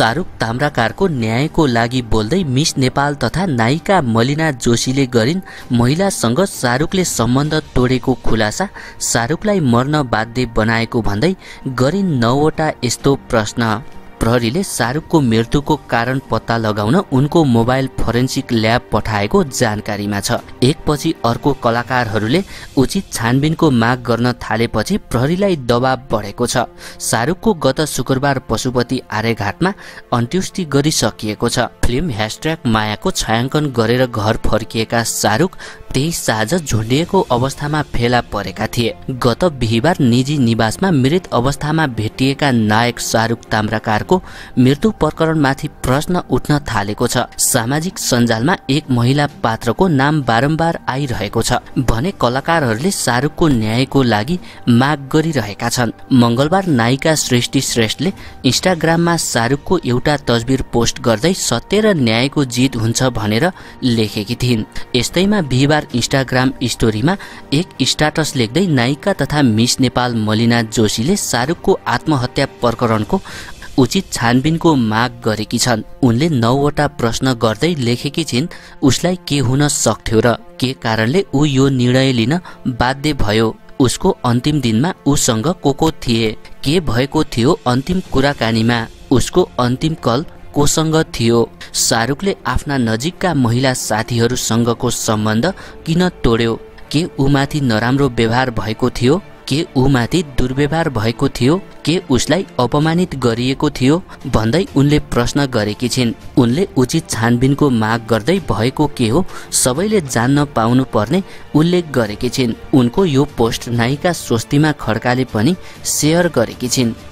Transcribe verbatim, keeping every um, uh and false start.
शाहरुख ताम्राकारको न्यायको लागि बोल्दै मिस नेपाल तथा नायिका मलिना जोशीले गरिन् महिलासँग शाहरुखले सम्बन्ध तोडेको खुलासा। शाहरुखलाई मर्न बाध्य बनाएको भन्दै गरिन् नौवटा यस्तो प्रश्न। प्रहरीले शाहरुखको मृत्युको कारण पत्ता लगाउन उनको मोबाइल फोरेन्सिक ल्याब पठाएको जानकारीमा छ। एकपछि अर्को कलाकारहरूले उचित छानबिनको माग गर्न थालेपछि प्रहरीलाई दबाव बढेको छ। शाहरुखको गत शुक्रबार पशुपति आर्यघाटमा अन्त्येष्टि गरिसकिएको छ। फिल्म ह्यासट्याग मायाको छायाङ्कन गरेर घर फर्किएका शाहरुख तेईस साँझ झुन्डिएको अवस्थामा फेला परेका थिए। गत बिहिबार निजी निवासमा मृत अवस्थामा भेटिएका नायक शाहरुख ताम्राकारको मृत्यु प्रकरणमाथि प्रश्न उठ्न थालेको छ। सामाजिक सञ्जालमा एक महिला पात्रको नाम बारम्बार आइरहेको छ भने कलाकारहरूले शाहरुखको न्यायको लागि माग गरिरहेका छन्। मंगलबार नायिका सृष्टि श्रेष्ठले इन्स्टाग्राममा शाहरुखको एउटा तस्बिर पोस्ट गर्दै सत्य र न्यायको जित हुन्छ भनेर लेखेकी थिइन्। यस्तैमा बिहिबार इन्स्टाग्राम स्टोरीमा एक स्टाटस लेख्दै नायिका तथा मिस नेपाल मलिना जोशीले शाहरुखको आत्महत्या प्रकरणको उचित छानबिनको माग गरेकी छन्। उनले नौवटा प्रश्न गर्दै लेखेकी छिन्, उसलाई के हुन सक्थ्यो र के कारणले ऊ यो निर्णय लिन बाध्य भयो, उसको अन्तिम दिनमा उसँग को को थिए, के भएको थियो अन्तिम कुराकानीमा, उसको अन्तिम कल कोसँग थियो, शाहरुखले आफ्ना नजिकका महिला साथीहरूसँगको सम्बन्ध किन तोड्यो, के उमाथि नराम्रो व्यवहार भएको थियो, के उमाथि दुर्व्यवहार भएको थियो, के उसलाई अपमानित गरिएको थियो भन्दै उनले प्रश्न गरेकी छिन्। उनले उचित छानबिनको माग गर्दै भएको के हो सबैले जान्न पाउनु पर्ने उल्लेख गरेकी छिन्। उनको यो पोस्ट नायिका स्वस्तिमा खड्काले पनि सेयर गरेकी छिन्।